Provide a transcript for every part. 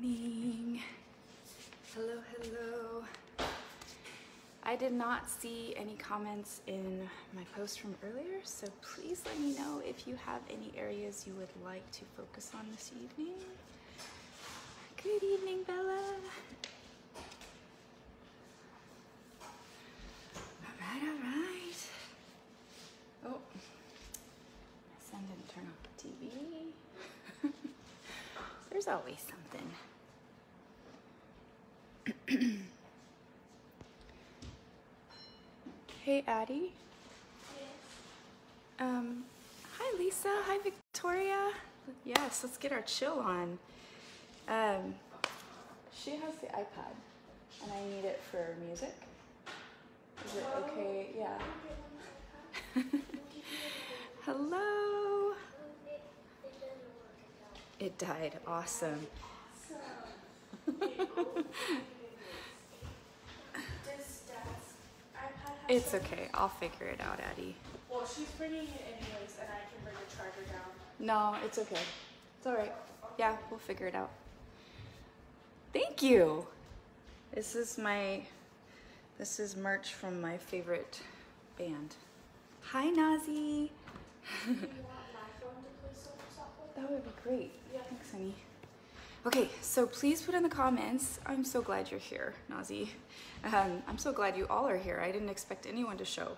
evening. Hello, hello. I did not see any comments in my post from earlier, so please let me know if you have any areas you would like to focus on this evening. Good evening, Bella. All right, all right. Oh, my son didn't turn off the TV. There's always something. Hey, Addie. Yes. Hi, Lisa. Hi, Victoria. Yes, let's get our chill on. She has the iPad, and I need it for music. Is it okay? Yeah. Hello. It died. Awesome. It's okay. I'll figure it out, Addie. Well, she's bringing it anyways, and I can bring the charger down. No, it's okay. It's all right. Yeah, we'll figure it out. Thank you. This is merch from my favorite band. Hi, Nazi. Do you want my phone to play some software? That would be great. Yeah. Thanks, honey. Okay, so please put in the comments. I'm so glad you're here, Nazi. I'm so glad you all are here. I didn't expect anyone to show.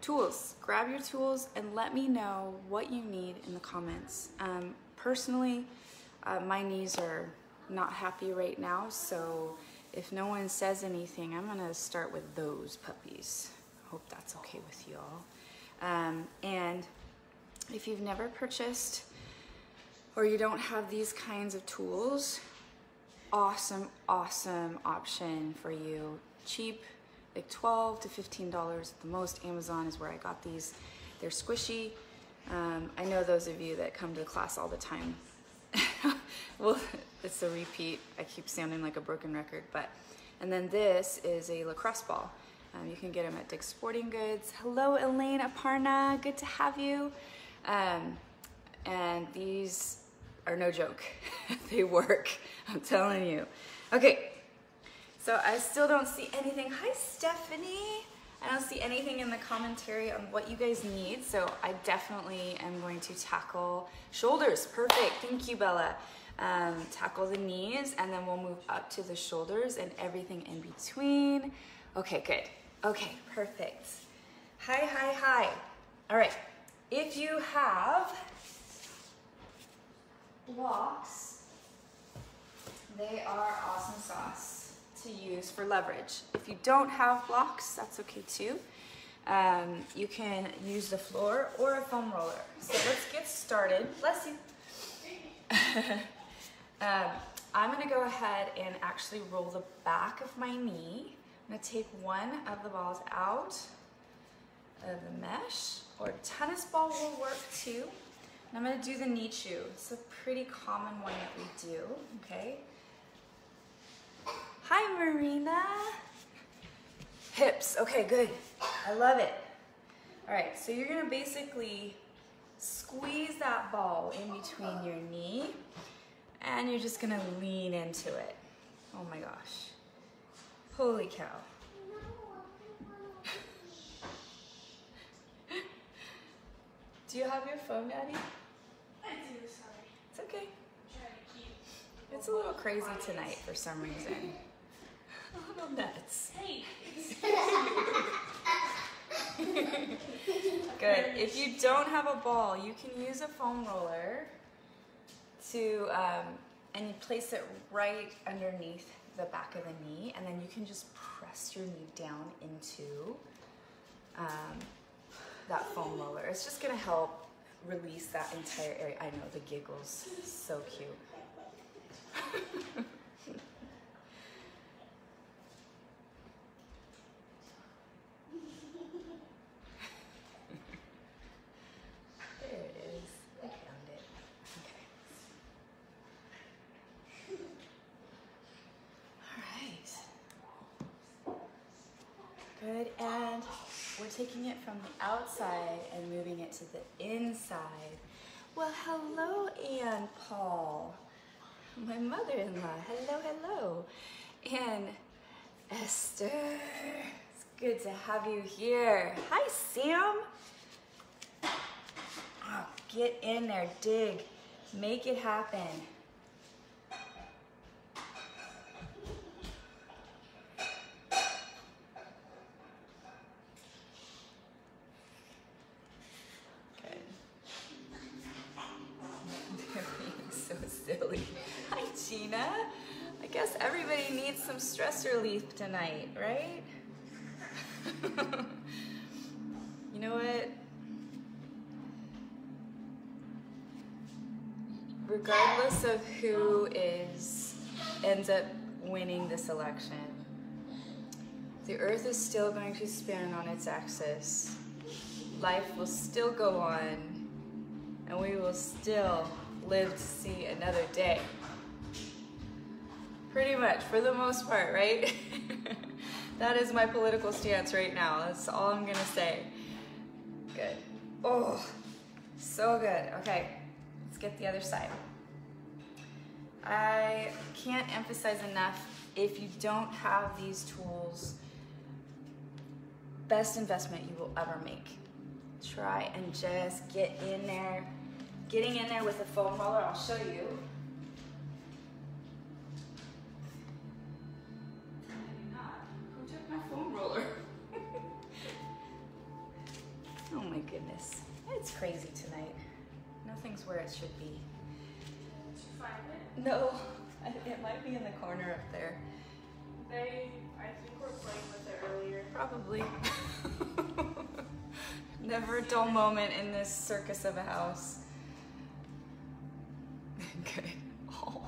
Tools, grab your tools and let me know what you need in the comments. Personally, my knees are not happy right now, so if no one says anything, I'm gonna start with those puppies. I hope that's okay with you all. And if you've never purchased or you don't have these kinds of tools, awesome, awesome option for you. Cheap, like $12 to $15 at the most. Amazon is where I got these. They're squishy. I know those of you that come to class all the time. Well, it's a repeat. I keep sounding like a broken record, but. And then this is a lacrosse ball. You can get them at Dick's Sporting Goods. Hello, Elaine Aparna, good to have you. And these are no joke. They work, I'm telling you. Okay, so I still don't see anything. Hi, Stephanie. I don't see anything in the commentary on what you guys need, so I definitely am going to tackle shoulders. Perfect, thank you, Bella. Tackle the knees, and then we'll move up to the shoulders and everything in between. Okay, good. Okay, perfect. Hi, hi, hi. All right, if you have blocks, they are awesome sauce to use for leverage. If you don't have blocks, that's okay too. You can use the floor or a foam roller. So let's get started. Bless you. I'm gonna go ahead and actually roll the back of my knee. I'm gonna take one of the balls out of the mesh, or tennis ball will work too. And I'm gonna do the knee chew. It's a pretty common one that we do, okay? Hi, Marina. Hips, okay, good. I love it. All right, so you're gonna basically squeeze that ball in between your knee, and you're just gonna lean into it. Oh my gosh. Holy cow. Do you have your phone, Daddy? I do, sorry. It's okay. It's a little crazy tonight for some reason. A little nuts. Hey, good. If you don't have a ball, you can use a foam roller to, and you place it right underneath the back of the knee, and then you can just press your knee down into that foam roller. It's just gonna help release that entire area. I know, the giggles, so cute. There it is. I found it. Okay. All right. Good. And we're taking it from the outside and moving it to the inside. Well, hello, Ann Paul. my mother-in-law. Hello, hello. And Esther, it's good to have you here. Hi, Sam. Oh, get in there, dig, make it happen. Some stress relief tonight, right? You know what? Regardless of who ends up winning this election, the earth is still going to spin on its axis. Life will still go on, and we will still live to see another day. Pretty much, for the most part, right? That is my political stance right now. That's all I'm gonna say. Good. Oh, so good. Okay, let's get the other side. I can't emphasize enough, if you don't have these tools, best investment you will ever make. Try and just get in there. Getting in there with a foam roller, I'll show you. Goodness, it's crazy tonight. Nothing's where it should be. Did you find it? No, it might be in the corner up there. I think we're playing with it earlier. Probably. Never a dull moment in this circus of a house. Okay. Oh,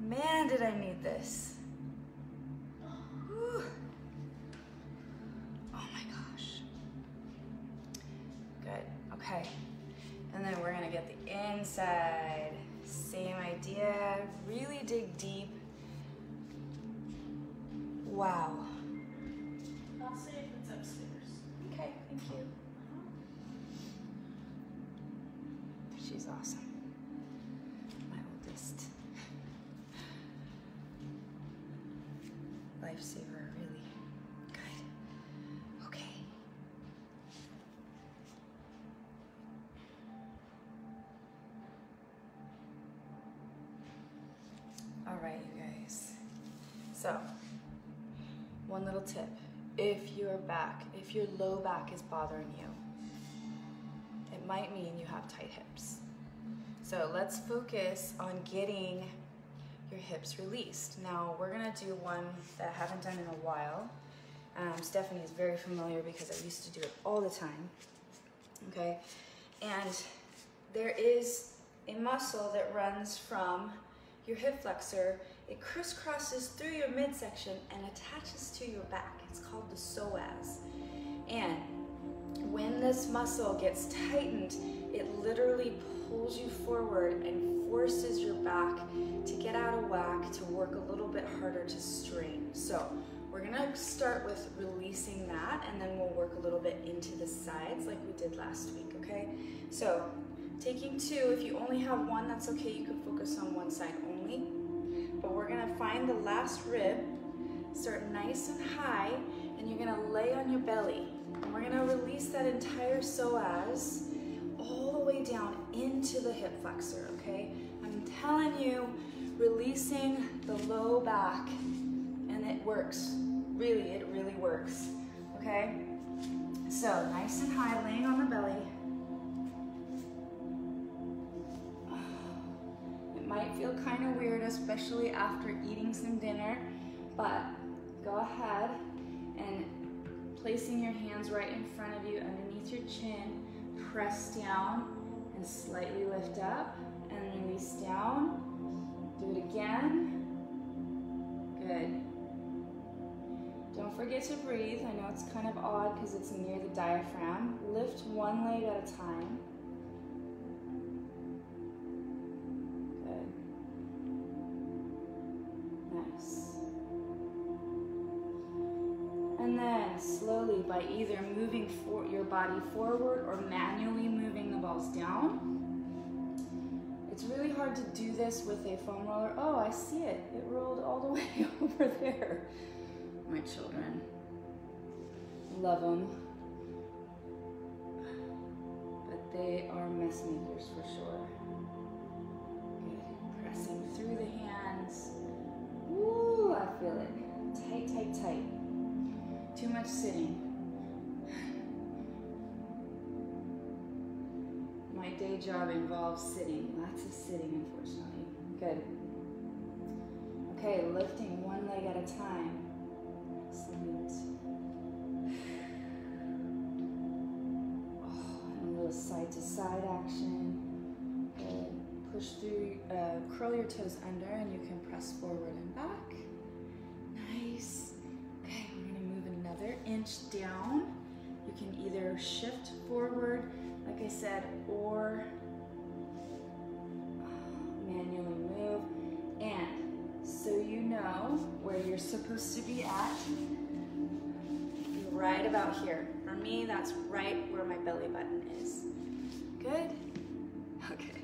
man, did I need this. Okay, and then we're gonna get the inside. Same idea, really dig deep. Wow. I'll see if it's upstairs. Okay, thank you. She's awesome, my oldest. Lifesaver, really. So, one little tip, if your back, if your low back is bothering you, it might mean you have tight hips. So let's focus on getting your hips released. Now we're gonna do one that I haven't done in a while. Stephanie is very familiar because I used to do it all the time, okay? And there is a muscle that runs from your hip flexor. It crisscrosses through your midsection and attaches to your back. It's called the psoas. And when this muscle gets tightened, it literally pulls you forward and forces your back to get out of whack, to work a little bit harder, to strain. So we're gonna start with releasing that, and then we'll work a little bit into the sides like we did last week, okay? So taking two, if you only have one, that's okay. You can focus on one side only. But we're gonna find the last rib, start nice and high, and you're gonna lay on your belly. And we're gonna release that entire psoas all the way down into the hip flexor, okay? I'm telling you, releasing the low back, and it works. Really, it really works, okay? So, nice and high, laying on the belly. Might feel kind of weird, especially after eating some dinner, but go ahead and placing your hands right in front of you underneath your chin, press down and slightly lift up and release down. Do it again. Good. Don't forget to breathe. I know it's kind of odd because it's near the diaphragm. Lift one leg at a time. And then slowly, by either moving your body forward or manually moving the balls down, it's It's really hard to do this with a foam roller. Oh, I see it. It rolled all the way over there. My children. Love them. But they are mess makers for sure. Good. Pressing through the hands. Woo, I feel it. Tight, tight, tight. Too much sitting. My day job involves sitting, lots of sitting, unfortunately. Good. Okay, lifting one leg at a time. Excellent. Oh, and a little side to side action. Good. Push through, curl your toes under, and you can press forward and back. Nice. Okay, we're gonna move another inch down. You can either shift forward, like I said, or manually move. And so you know where you're supposed to be at, right about here. For me, that's right where my belly button is. Good? Okay.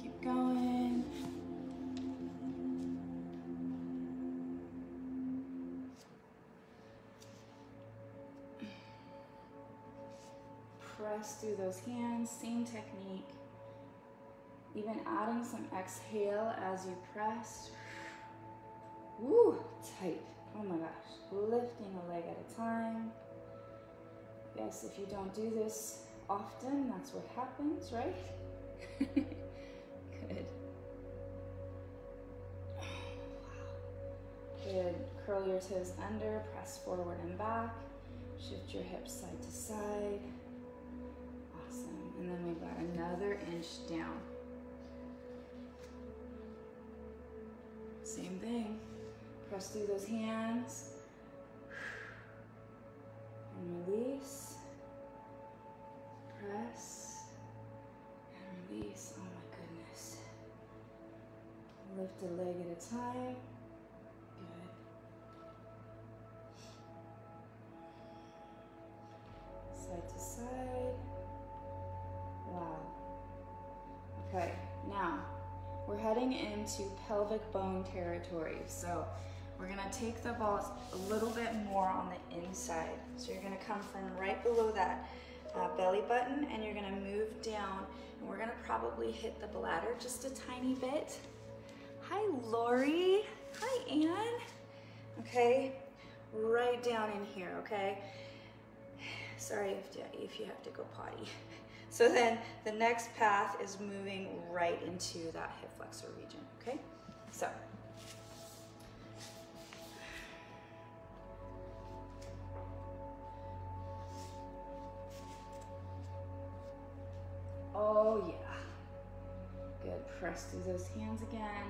Keep going. Press through those hands, same technique. Even adding some exhale as you press. Woo, tight. Oh my gosh. Lifting a leg at a time. Yes, if you don't do this often, that's what happens, right? Good. Oh, wow. Good. Curl your toes under, press forward and back. Shift your hips side to side. Awesome. And then we've got another inch down. Same thing. Press through those hands. And release. Press. And release. Oh my goodness. Lift a leg at a time. Good. Side to side. Wow. Okay, now we're heading into pelvic bone territory. So we're gonna take the balls a little bit more on the inside. So you're gonna come from right below that belly button, and you're gonna move down, and we're gonna probably hit the bladder just a tiny bit. Hi, Lori. Hi, Ann. Okay, right down in here, okay? Sorry if you have to go potty. So then the next path is moving right into that hip flexor region, okay? So. Oh yeah. Good, press through those hands again.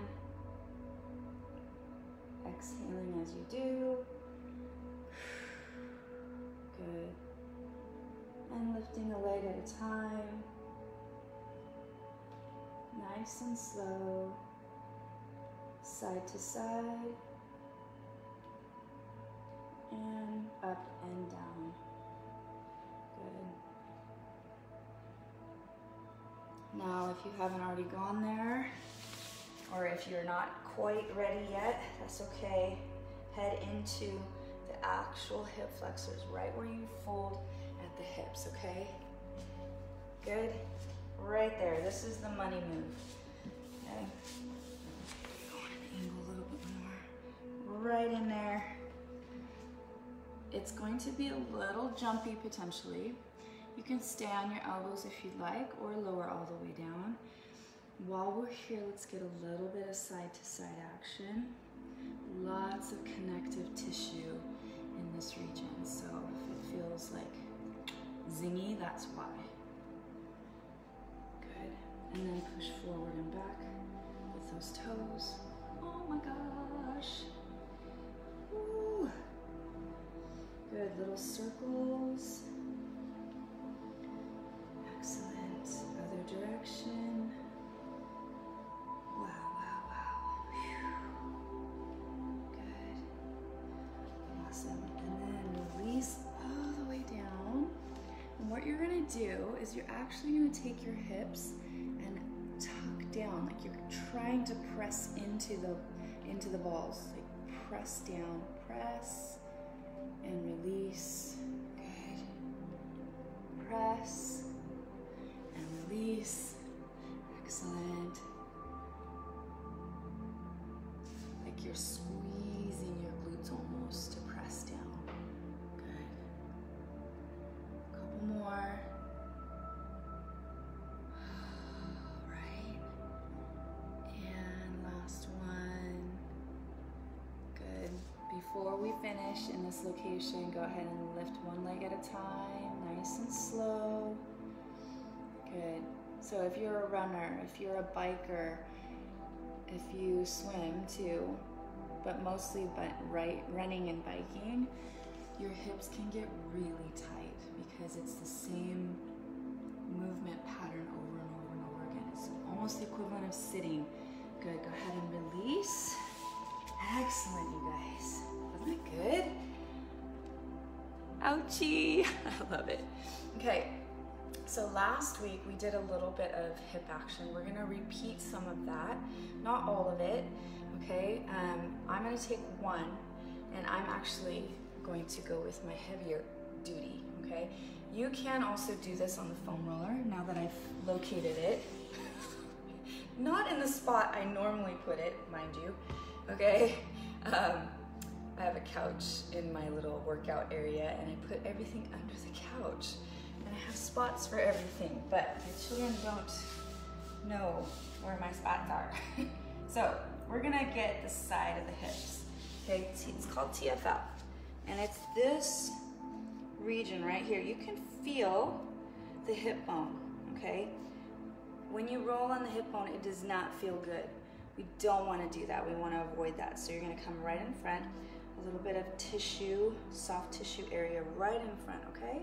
Exhaling as you do. Good. And lifting a leg at a time. Nice and slow. Side to side. And up and down. Good. Now, if you haven't already gone there, or if you're not quite ready yet, that's okay. Head into the actual hip flexors, right where you fold the hips, okay? Good. Right there. This is the money move. Okay. Go on an angle a little bit more. Right in there. It's going to be a little jumpy potentially. You can stay on your elbows if you'd like, or lower all the way down. While we're here, let's get a little bit of side-to-side action. Lots of connective tissue in this region, so if it feels like zingy, that's why. Good. And then push forward and back with those toes. Oh my gosh. Woo. Good. Little circles. Excellent. Other direction. Wow, wow, wow. Whew. Good. Awesome. And then going to do is you're actually going to take your hips and tuck down, like you're trying to press into the balls. Like press down, press and release. Good. Press and release. Excellent. Like you're squeezing your glutes almost to press down. Good. A couple more. Right. And last one. Good. Before we finish in this location, go ahead and lift one leg at a time, nice and slow. Good. So if you're a runner, if you're a biker, if you swim too, but mostly running and biking, your hips can get really tight because it's the same movement pattern over and over and over again. It's almost the equivalent of sitting. Good, go ahead and release. Excellent, you guys. Wasn't that good? Ouchie, I love it. Okay. So last week we did a little bit of hip action. We're going to repeat some of that, not all of it, okay? I'm going to take one, and I'm actually going to go with my heavier duty, okay? You can also do this on the foam roller now that I've located it. Not in the spot I normally put it, mind you, okay? I have a couch in my little workout area, and I put everything under the couch. And I have spots for everything, but the children don't know where my spots are. So we're gonna get the side of the hips. Okay, it's called TFL, and it's this region right here. You can feel the hip bone, okay? When you roll on the hip bone, it does not feel good. We don't wanna do that, we wanna avoid that. So you're gonna come right in front, a little bit of tissue, soft tissue area right in front, okay?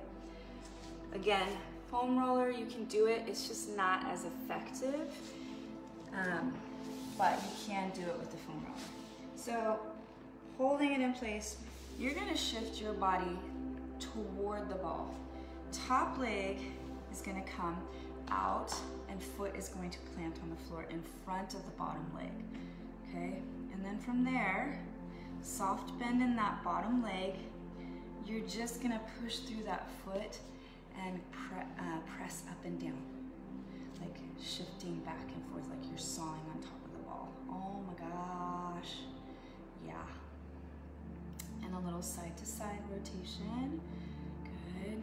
Again, foam roller, you can do it. It's just not as effective, but you can do it with the foam roller. So holding it in place, you're gonna shift your body toward the ball. Top leg is gonna come out and foot is going to plant on the floor in front of the bottom leg, okay? And then from there, soft bend in that bottom leg. You're just gonna push through that foot and press up and down, like shifting back and forth, like you're sawing on top of the ball. Oh my gosh, yeah. And a little side to side rotation, good.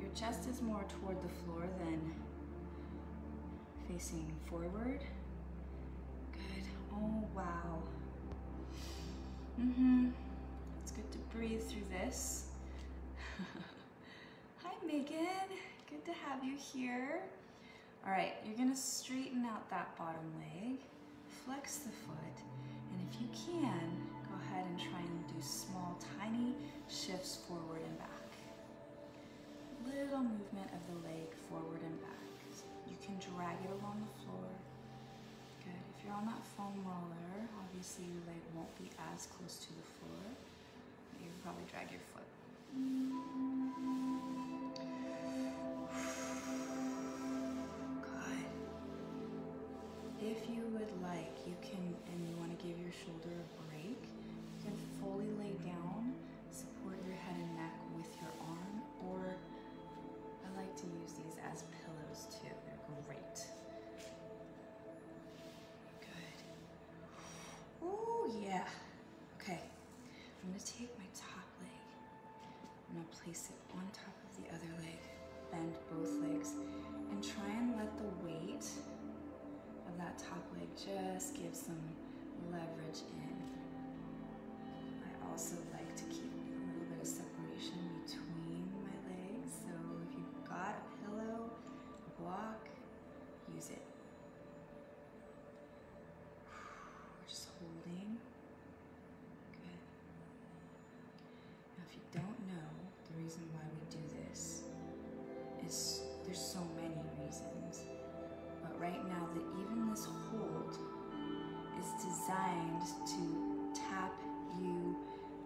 Your chest is more toward the floor than facing forward, good. Oh wow, It's good to breathe through this. Megan, good to have you here. All right, you're gonna straighten out that bottom leg, flex the foot, and if you can, go ahead and try and do small, tiny shifts forward and back. Little movement of the leg forward and back. You can drag it along the floor. Good, if you're on that foam roller, obviously your leg won't be as close to the floor, but you can probably drag your foot. If you would like, you can, and you want to give your shoulder a break, you can fully lay down, support your head and neck with your arm, or I like to use these as pillows too. They're great. Good. Oh yeah. Okay. I'm going to take my top leg. I'm going to place it on top of the other leg. Bend both legs and try and let the weight of that top leg just give some leverage in. I also like to keep a little bit of separation between my legs, so if you've got a pillow, a block, use it. We're just holding. Good. Now if you don't know the reason why we do this, is there's so many reasons. But right now, that even this hold is designed to tap you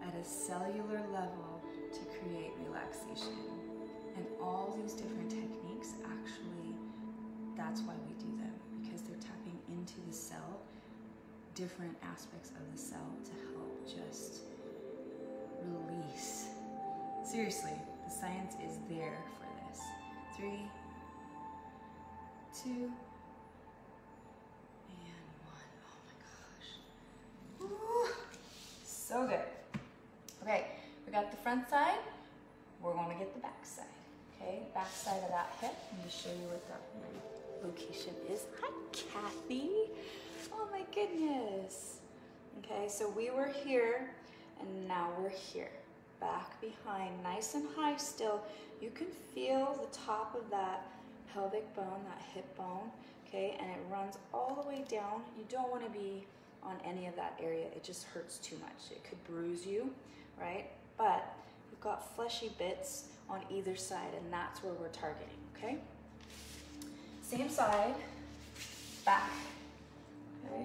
at a cellular level to create relaxation. And all these different techniques, actually, that's why we do them, because they're tapping into the cell, different aspects of the cell, to help just release. Seriously, the science is there for this. 3, 2, and 1. Oh my gosh. Ooh, so good. Okay, we got the front side. We're going to get the back side. Okay, back side of that hip. Let me show you what that location is. Hi, Kathy. Oh my goodness. Okay, so we were here and now we're here. Back behind, nice and high still. You can feel the top of that pelvic bone, that hip bone, okay, and it runs all the way down. You don't want to be on any of that area. It just hurts too much. It could bruise you, right? But you've got fleshy bits on either side, and that's where we're targeting, okay? Same side, back, okay?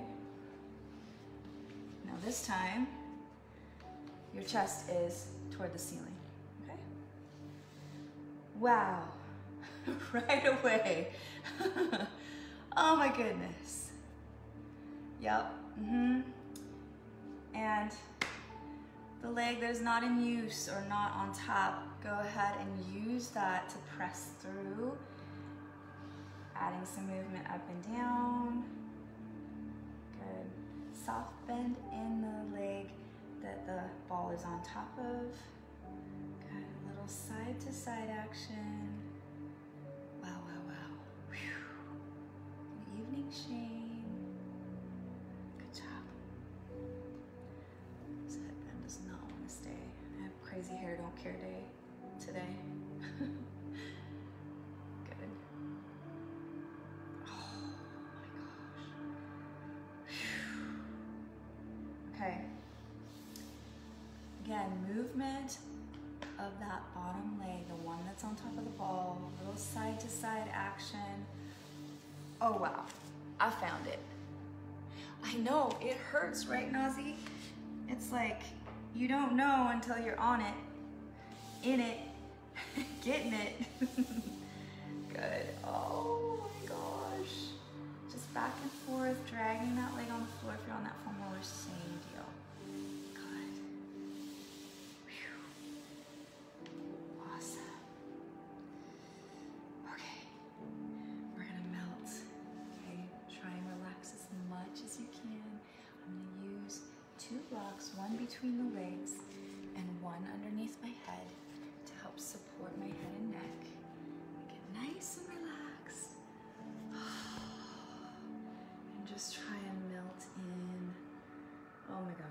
Now this time, your chest is toward the ceiling, okay? Wow, right away. Oh my goodness. Yep, And the leg that is not in use or not on top, go ahead and use that to press through, adding some movement up and down. Good. Soft bend in the leg that the ball is on top of. Good, a little side to side action. Wow, wow, wow. Whew. Good evening, Shane. Good job. This headband does not want to stay. I have crazy hair, don't care day today. Good. Oh my gosh. Whew. Okay. Again, movement of that bottom leg, the one that's on top of the ball, a little side to side action. Oh wow, I found it. I know, it hurts, right, Nazi? It's like, you don't know until you're on it, in it, getting it. Good, oh my gosh. Just back and forth, dragging that leg on the floor. If you're on that foam roller, same deal. One between the legs and one underneath my head to help support my head and neck. Get nice and relaxed. And just try and melt in. Oh my gosh.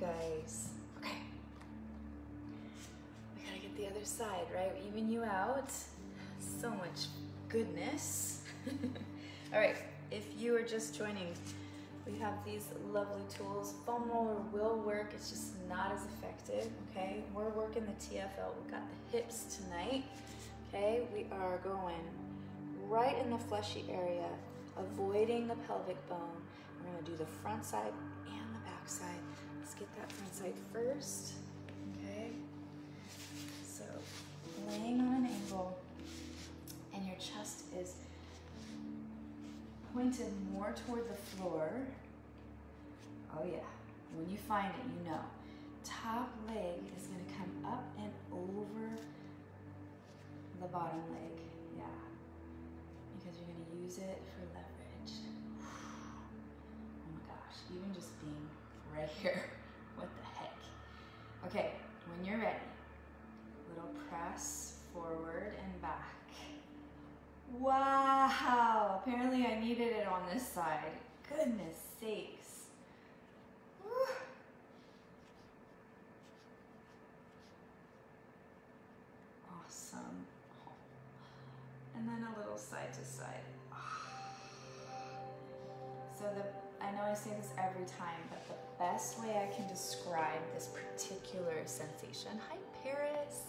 Guys, okay, we gotta get the other side, right? Even you out. So much goodness. All right, if you are just joining, we have these lovely tools. Foam roller will work, it's just not as effective, okay? We're working the TFL, we got the hips tonight, okay? We are going right in the fleshy area, avoiding the pelvic bone. We're gonna do the front side and the back side. Let's get that front side first, okay? So laying on an angle and your chest is pointed more toward the floor. Oh yeah, when you find it, you know. Top leg is gonna come up and over the bottom leg, yeah. Because you're gonna use it for leverage. Oh my gosh, even just being right here. What the heck? Okay, when you're ready, little press forward and back. Wow, apparently I needed it on this side. Goodness sakes. Woo. go side to side. So I know I say this every time, but the best way I can describe this particular sensation, hi Paris,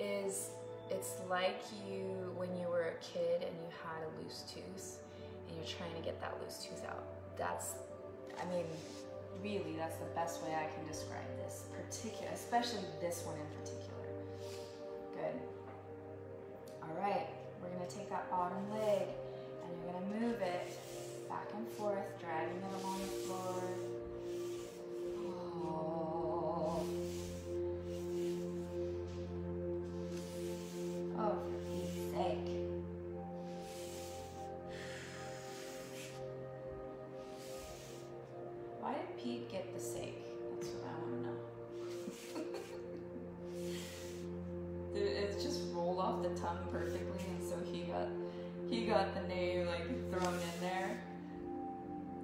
is it's like you, when you were a kid and you had a loose tooth and you're trying to get that loose tooth out. That's, I mean, really, that's the best way I can describe this particular, especially this one in particular. Good. All right, we're gonna take that bottom leg and you're gonna move it back and forth, dragging it along the floor. Oh, oh for peace sake. Why did Pete get the sake? That's what I want to know. It just rolled off the tongue perfectly, and so he got the name like thrown in there.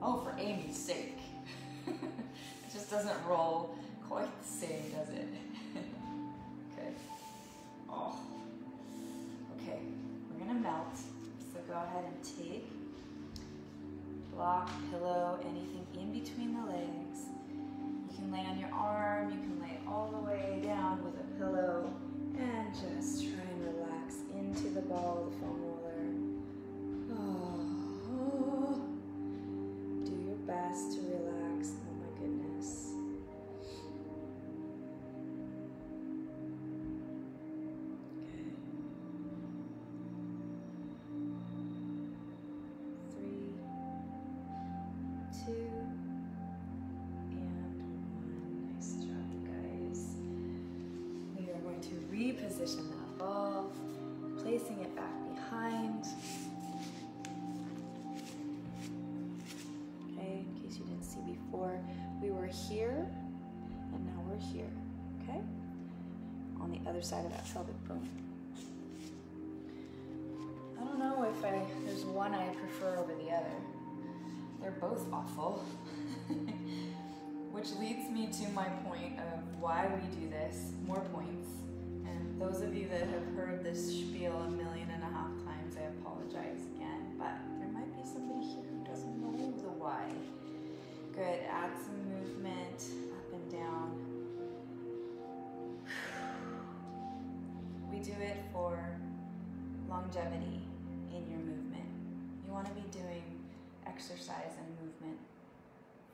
Oh, for Amy's sake. It just doesn't roll quite the same, does it? Good. Oh. Okay, we're gonna melt. So go ahead and take block, pillow, anything in between the legs. You can lay on your arm, you can lay all the way down with a pillow, and just try and relax into the ball of the foam roller. Oh. Best to relax. Oh my goodness. Good. 3, 2, and 1. Nice job, guys. We are going to reposition that ball, placing it back behind. You didn't see before, we were here and now we're here, okay? On the other side of that pelvic bone. I don't know if there's one I prefer over the other. They're both awful. Which leads me to my point of why we do this, more points. And those of you that have heard this spiel 1.5 million times, I apologize again, but there might be somebody here who doesn't know the why. Good, add some movement up and down. We do it for longevity in your movement. You want to be doing exercise and movement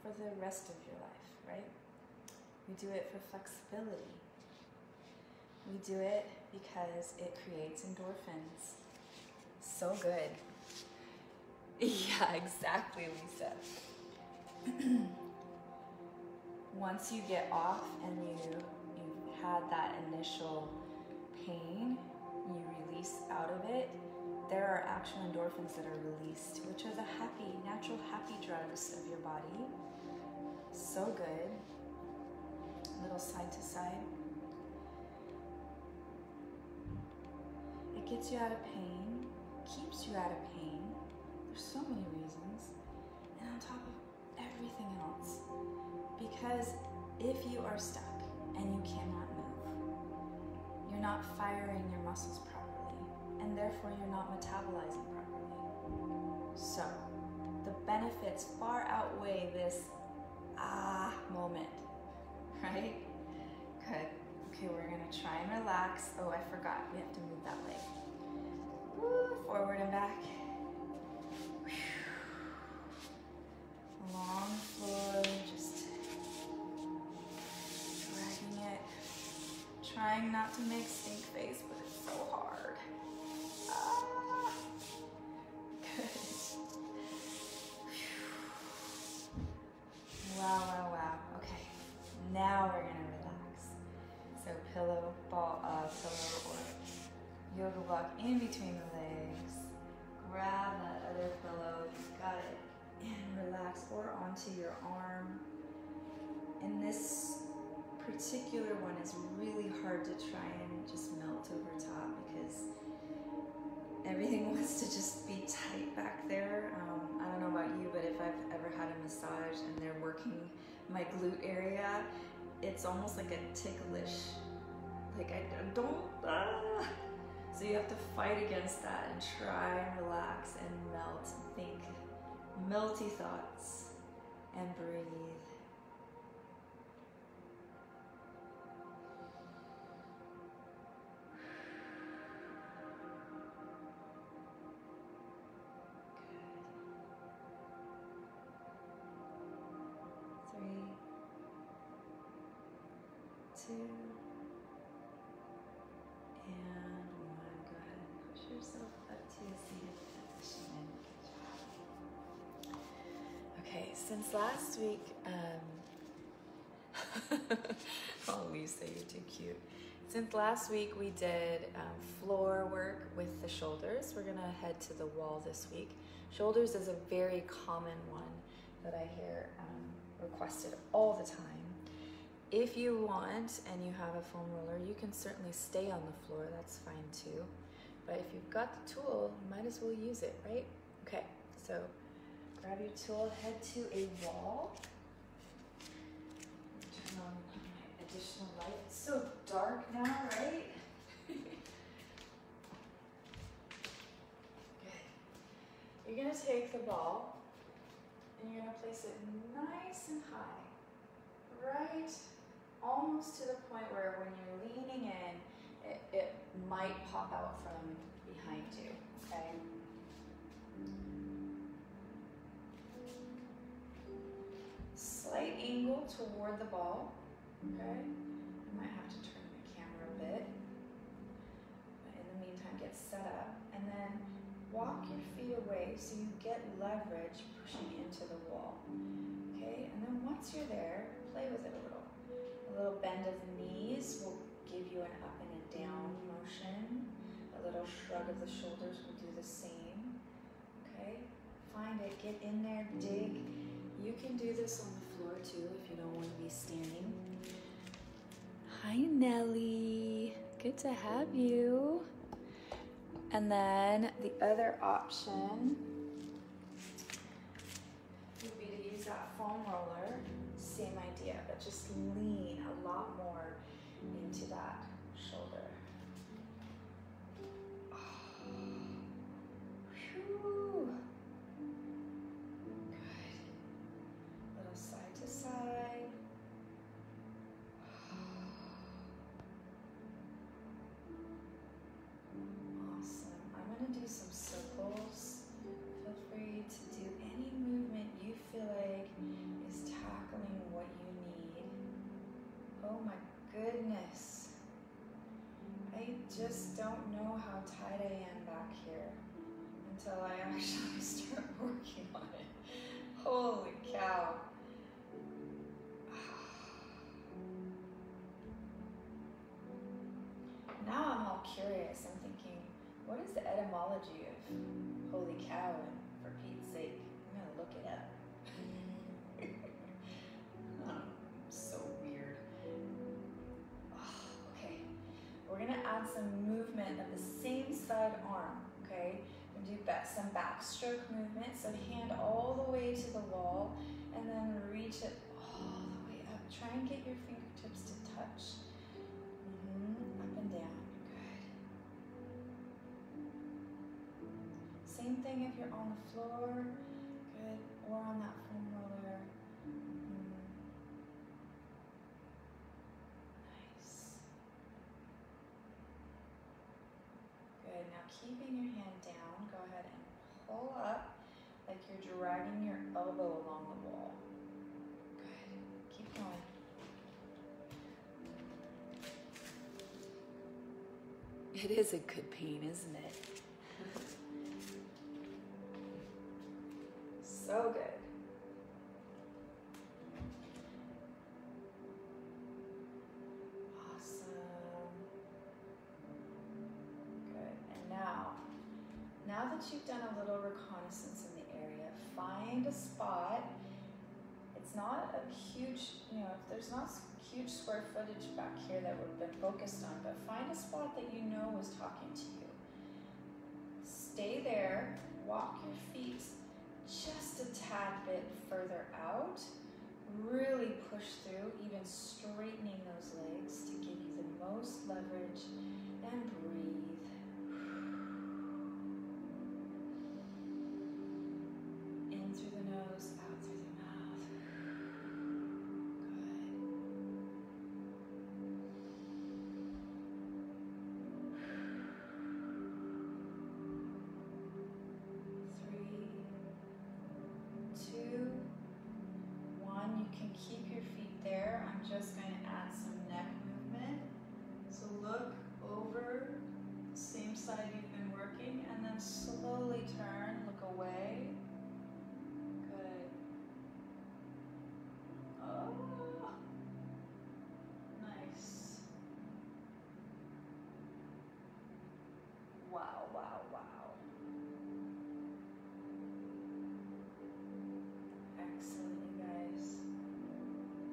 for the rest of your life, right? We do it for flexibility. We do it because it creates endorphins. So good. Yeah, exactly, Lisa. Once you get off and you've had that initial pain, you release out of it, there are actual endorphins that are released, which are the happy, natural happy drugs of your body. So good. A little side to side. It gets you out of pain, keeps you out of pain. There's so many reasons. And on top of everything else, because if you are stuck and you cannot move, you're not firing your muscles properly, and therefore you're not metabolizing properly. So the benefits far outweigh this moment, right? Good. Okay, we're gonna try and relax. Oh, I forgot, we have to move that leg. Woo, forward and back. Long floor, just dragging it, trying not to make stink face, but it's so hard. Ah. Good. Wow, wow, wow. Okay, now we're gonna relax. So pillow, ball, or yoga block in between the legs. Grab that other pillow, you've got it. And relax, or onto your arm. And this particular one is really hard to try and just melt over top because everything wants to just be tight back there. I don't know about you, but if I've ever had a massage and they're working my glute area, it's almost like a ticklish, like I don't, So you have to fight against that and try and relax and melt and think melty thoughts and breathe. Two, and one. Go ahead and push yourself up to a seated position. Okay, since last week, oh, Lisa, you're too cute. Since last week we did floor work with the shoulders, we're gonna head to the wall this week. Shoulders is a very common one that I hear requested all the time. If you want and you have a foam roller, you can certainly stay on the floor, that's fine too. But if you've got the tool, you might as well use it, right? Okay, so grab your tool, head to a wall. Turn on my additional light. It's so dark now, right? Good. You're gonna take the ball and you're gonna place it nice and high, right? Almost to the point where when you're leaning in, it might pop out from behind you, okay? Slight angle toward the ball, okay? I might have to turn the camera a bit, but in the meantime, get set up, and then walk your feet away so you get leverage pushing into the wall, okay? And then once you're there, play with it a little. A little bend of the knees will give you an up and a down motion. A little shrug of the shoulders will do the same. Okay, find it, get in there, dig. You can do this on the floor too if you don't want to be standing. Hi Nelly, good to have you. And then the other option would be to use that foam roller. Same idea, but just lean a lot more into that shoulder. Oh. Whew. Good. Little side to side. Oh. Awesome. I'm going to do some circles. Feel free to do any movement you feel like is tackling what you need. Oh my goodness. I just don't know how tight I am back here until I actually start working on it. Holy cow. Now I'm all curious. I'm thinking, what is the etymology of holy cow? And for Pete's sake, I'm gonna look it up. So weird. Oh, okay, we're gonna add some movement of the same side arm, okay? And do some backstroke movement. So hand all the way to the wall and then reach it all the way up. Try and get your fingertips to touch. Up and down, good. Same thing if you're on the floor, good, or on that foam roller. Now keeping your hand down, go ahead and pull up like you're dragging your elbow along the wall. Good. Keep going. It is a good pain, isn't it? So good. You've done a little reconnaissance in the area, find a spot. It's not a huge, you know, if there's not huge square footage back here that we've been focused on, but find a spot that you know was talking to you. Stay there, walk your feet just a tad bit further out, really push through, even straightening those legs to give you the most leverage, and breathe. can keep your feet there. I'm just going to add some neck movement. So look over, same side you've been working, and then slowly turn, look away. Good. Oh, nice. Wow, wow, wow. Excellent, you guys.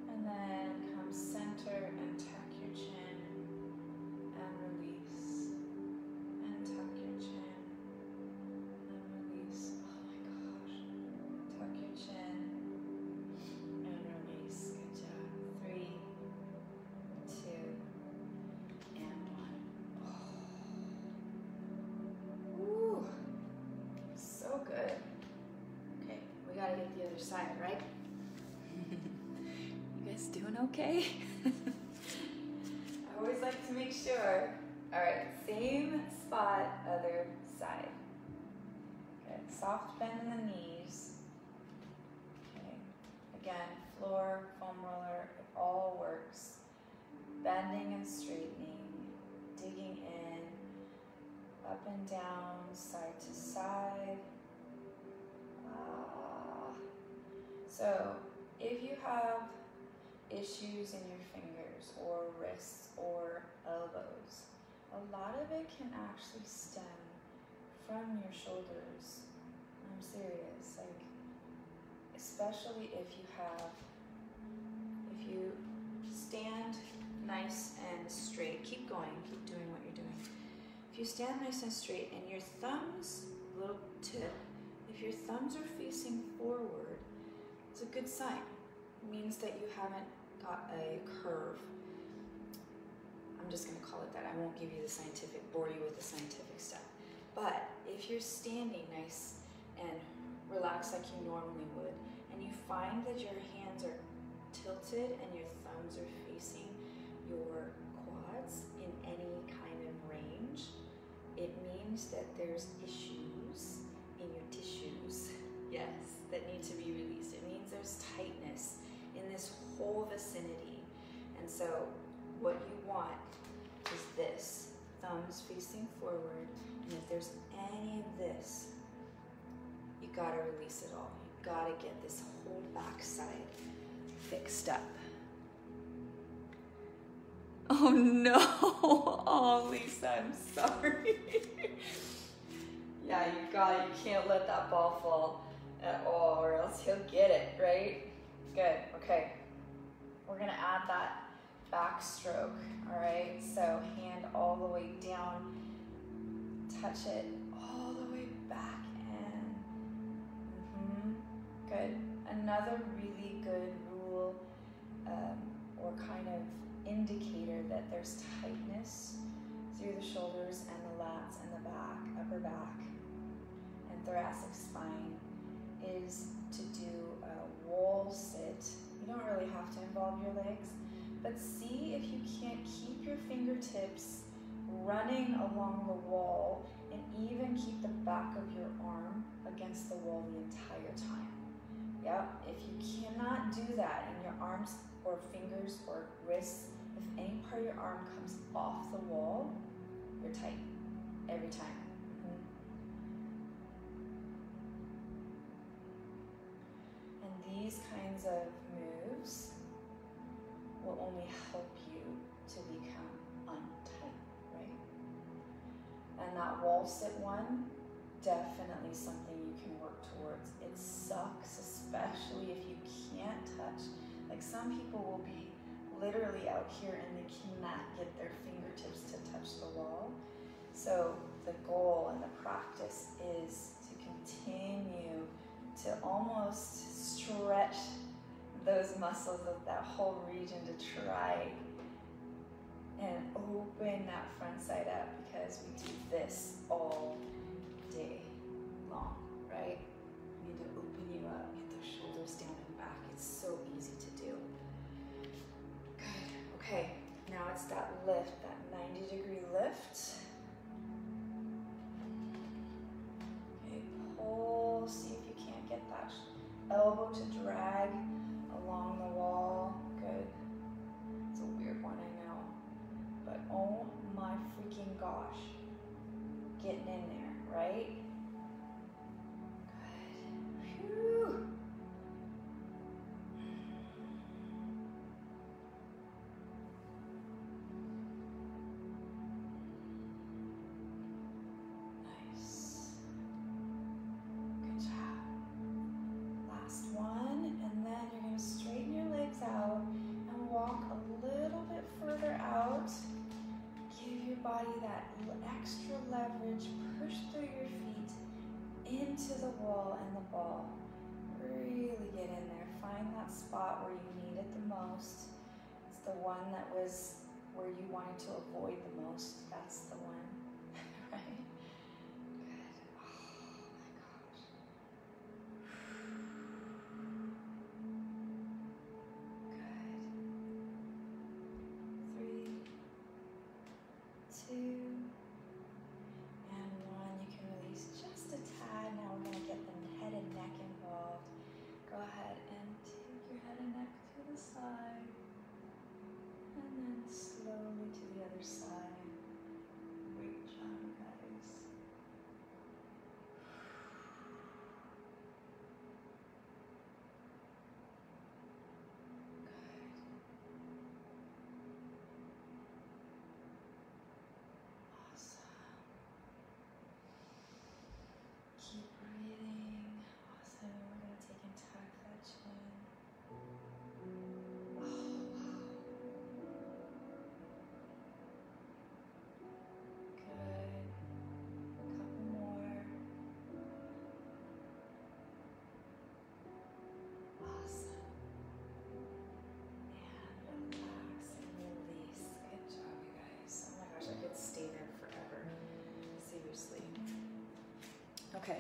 And then come center and tuck your chin and release. And tuck your chin and release. Oh my gosh. Tuck your chin and release. Good job. 3, 2, and 1. Oh. Ooh. So good. We gotta get the other side, right? You guys doing okay? I always like to make sure. All right, same spot, other side. Okay, soft bend in the knees. Okay, again, floor, foam roller, it all works. Bending and straightening, digging in, up and down, side to side. So if you have issues in your fingers or wrists or elbows, a lot of it can actually stem from your shoulders. I'm serious, like, especially if you stand nice and straight, keep going, keep doing what you're doing. If you stand nice and straight and your thumbs, little tip, if your thumbs are facing forward, it's a good sign. It means that you haven't got a curve. I'm just going to call it that. I won't give you the scientific, bore you with the scientific stuff. But if you're standing nice and relaxed like you normally would, and you find that your hands are tilted and your thumbs are facing your quads in any kind of range, it means that there's issues in your tissues. Yes, that need to be released. It means there's tightness in this whole vicinity. And so what you want is this, thumbs facing forward, and if there's any of this, you gotta release it all. You gotta get this whole backside fixed up. Oh no, oh Lisa, I'm sorry. Yeah, you can't let that ball fall at all, or else he'll get it, right? Good, okay. We're gonna add that backstroke, all right? So hand all the way down, touch it all the way back in. Good, another really good rule or kind of indicator that there's tightness through the shoulders and the lats and the back, upper back, and thoracic spine is to do a wall sit. You don't really have to involve your legs, but see if you can't keep your fingertips running along the wall and even keep the back of your arm against the wall the entire time. Yep, if you cannot do that and your arms or fingers or wrists, if any part of your arm comes off the wall, you're tight every time. These kinds of moves will only help you to become untight, right? And that wall sit one, definitely something you can work towards. It sucks, especially if you can't touch. Like some people will be literally out here and they cannot get their fingertips to touch the wall. So the goal and the practice is to continue to almost stretch those muscles of that whole region to try and open that front side up, because we do this all day long, right? We need to open you up, get those shoulders down and back. It's so easy to do. Good, okay. Now it's that lift, that 90-degree lift. Okay, pull, see if you elbow to drag along the wall. Good. It's a weird one, I know. But oh my freaking gosh. Getting in there, right? Good. Whew. Extra leverage, push through your feet into the wall and the ball. Really get in there. Find that spot where you need it the most. It's the one that was where you wanted to avoid the most. That's the one, right? Good. Oh my gosh. Good. 3, 2, side, and then slowly to the other side. Great job, guys. Good. Awesome. Keep breathing. Awesome. We're going to take and tuck that chin. Okay,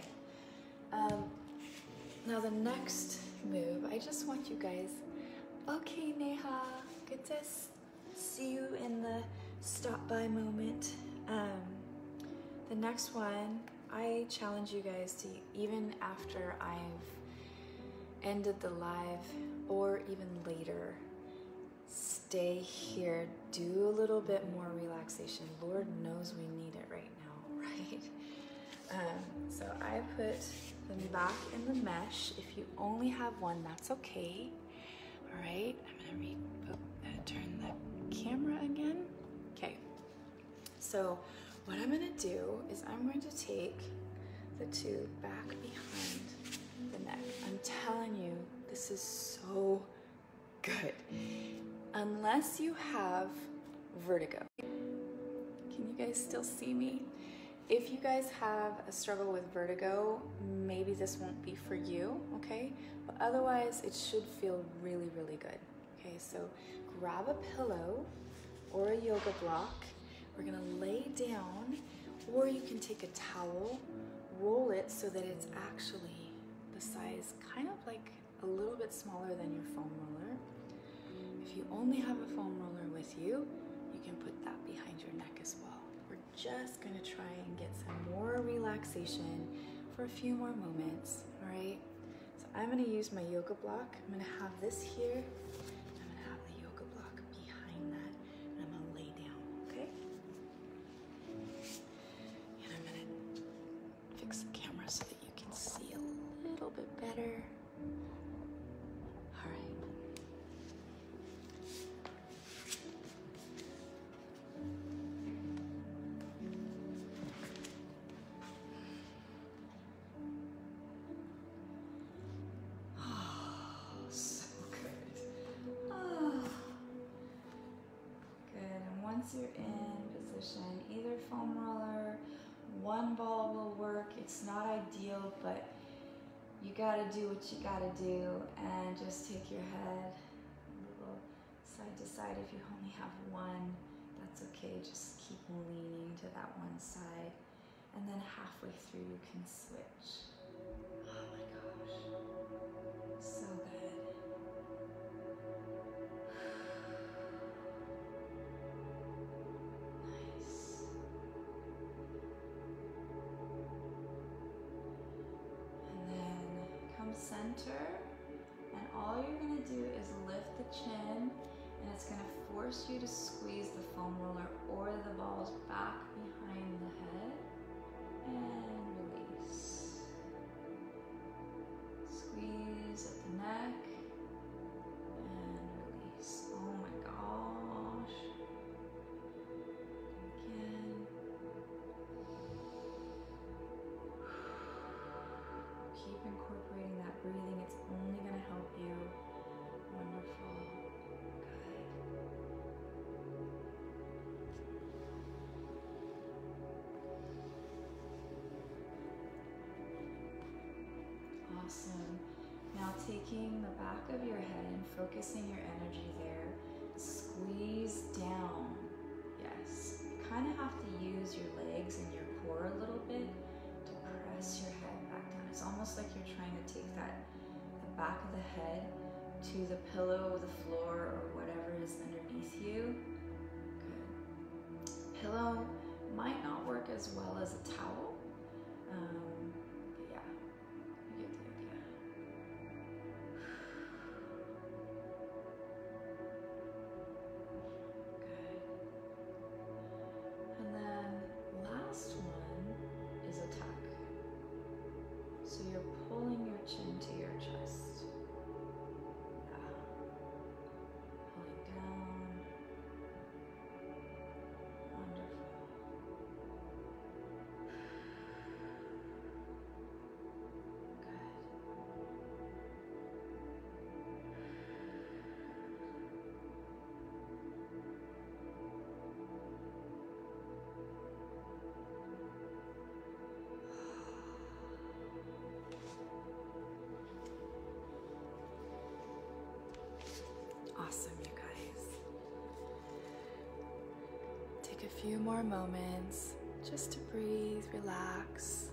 now the next move, I just want you guys, okay Neha, good to see you in the stop by moment. The next one, I challenge you guys to, even after I've ended the live or even later, stay here, do a little bit more relaxation. Lord knows we need it right now, right? So I put them back in the mesh. If you only have one, that's okay. All right, I'm gonna turn the camera again. Okay, so what I'm gonna do is I'm going to take the two back behind the neck. I'm telling you, this is so good. Unless you have vertigo. Can you guys still see me? If you guys have a struggle with vertigo, maybe this won't be for you, okay? But otherwise, it should feel really, really good. Okay, so grab a pillow or a yoga block. We're gonna lay down, or you can take a towel, roll it so that it's actually the size, kind of like a little bit smaller than your foam roller. If you only have a foam roller with you, you can put that behind your neck as well. Just gonna try and get some more relaxation for a few more moments, all right? So I'm gonna use my yoga block. I'm gonna have this here. I'm gonna have the yoga block behind that, and I'm gonna lay down, okay? And I'm gonna fix the camera so that you can see a little bit better. All right. You're in position, either foam roller, one ball will work. It's not ideal, but you gotta do what you gotta do, and just take your head a little side to side. If you only have one, that's okay. Just keep leaning to that one side, and then halfway through you can switch. Oh my gosh, so good. Center, and all you're going to do is lift the chin, and it's going to force you to squeeze the foam roller or the balls back behind the head and release. Squeeze at the neck and release. Oh my gosh. Again. Keep incorporating that breathing. It's only going to help you. Wonderful. Awesome. Now taking the back of your head and focusing your energy there, squeeze down. Yes, you kind of have to use your legs and your core a little bit to press your head back down. It's almost like you're trying to take the back of the head to the pillow, the floor, or whatever is underneath you. Good. Pillow might not work as well as a towel. Awesome, you guys. Take a few more moments just to breathe, relax.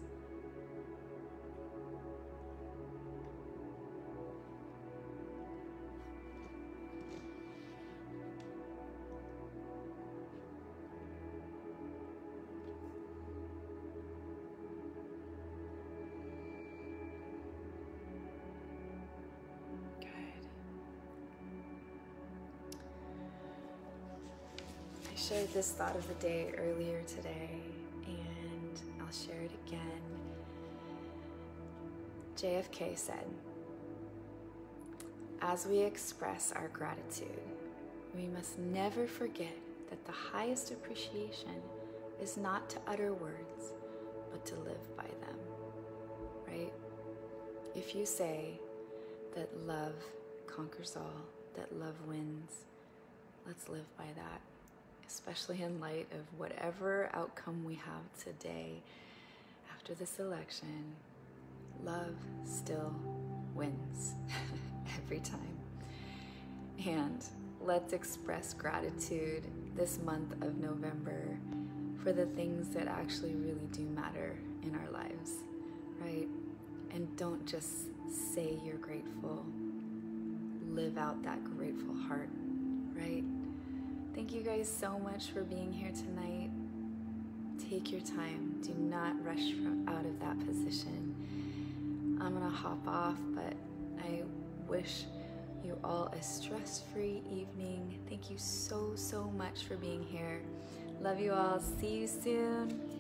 Shared this thought of the day earlier today, and I'll share it again. JFK said, "As we express our gratitude, we must never forget that the highest appreciation is not to utter words, but to live by them." Right? If you say that love conquers all, that love wins, let's live by that. Especially in light of whatever outcome we have today after this election, love still wins every time. And let's express gratitude this month of November for the things that actually really do matter in our lives, right? And don't just say you're grateful, live out that grateful heart, right? Thank you guys so much for being here tonight. Take your time. Do not rush out of that position. I'm gonna hop off, but I wish you all a stress-free evening. Thank you so, so much for being here. Love you all. See you soon.